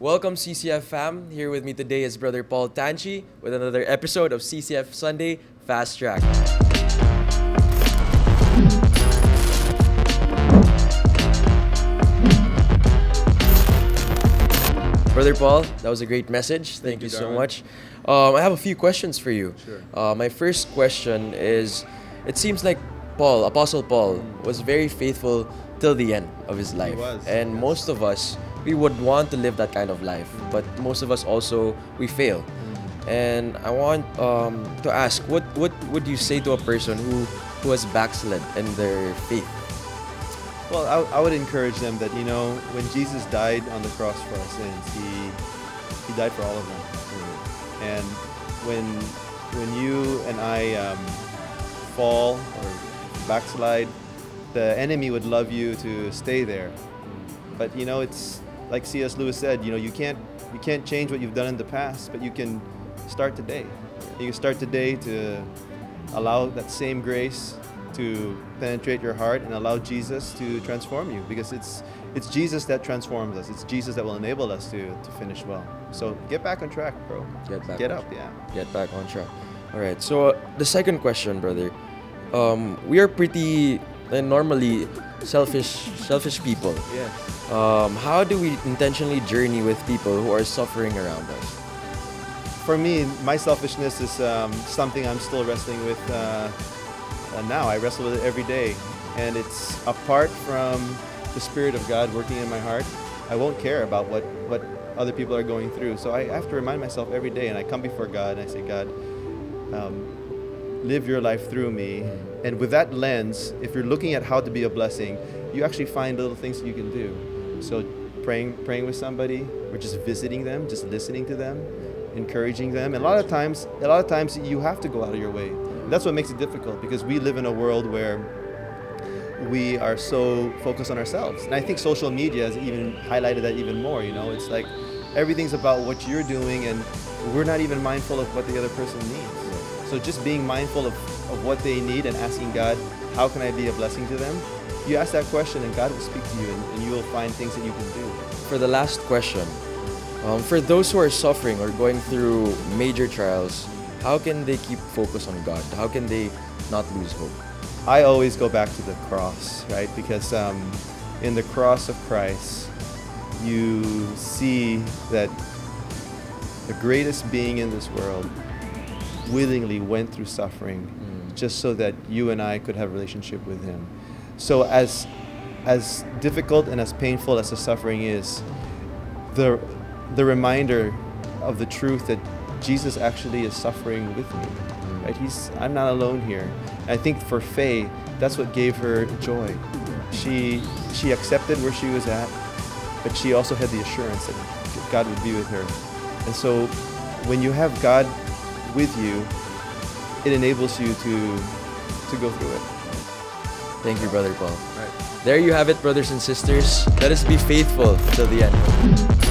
Welcome CCF fam. Here with me today is Brother Paul Tanchi with another episode of CCF Sunday Fast Track. Brother Paul, that was a great message. Thank you so much. I have a few questions for you. Sure. My first question is, it seems like Paul, Apostle Paul, was very faithful till the end of his life. And most of us, we would want to live that kind of life, but most of us also, we fail. And I want to ask, what would you say to a person who has backslid in their faith? Well, I would encourage them that, you know, when Jesus died on the cross for our sins, he died for all of them. And when you and I fall or backslide, the enemy would love you to stay there. But you know, it's like C.S. Lewis said, you know, you can't change what you've done in the past, but you can start today. You can start today to allow that same grace to penetrate your heart and allow Jesus to transform you, because it's Jesus that transforms us. It's Jesus that will enable us to finish well. So get back on track, bro. Get back on track. All right. So the second question, brother. We are pretty normally selfish people. Yes. How do we intentionally journey with people who are suffering around us? For me, my selfishness is something I'm still wrestling with. Now I wrestle with it every day, and it's apart from the Spirit of God working in my heart, I won't care about what other people are going through. So I have to remind myself every day, and I come before God and I say, God, live your life through me. And with that lens, if you're looking at how to be a blessing, you actually find little things that you can do. So praying with somebody, or just visiting them, just listening to them, encouraging them. And a lot of times you have to go out of your way. That's what makes it difficult, because we live in a world where we are so focused on ourselves. And I think social media has even highlighted that even more, you know. It's like everything's about what you're doing, and we're not even mindful of what the other person needs. So just being mindful of what they need and asking God, how can I be a blessing to them? You ask that question and God will speak to you, and you will find things that you can do. For the last question, for those who are suffering or going through major trials, how can they keep focus on God? How can they not lose hope? I always go back to the cross, right? Because in the cross of Christ, you see that the greatest being in this world willingly went through suffering just so that you and I could have a relationship with Him. So as difficult and as painful as the suffering is, the reminder of the truth that Jesus actually is suffering with me, right? I'm not alone here. I think for Faye, that's what gave her joy. She accepted where she was at, but she also had the assurance that God would be with her. And so when you have God with you, it enables you to go through it. Thank you, Brother Paul. Right. There you have it, brothers and sisters. Let us be faithful till the end.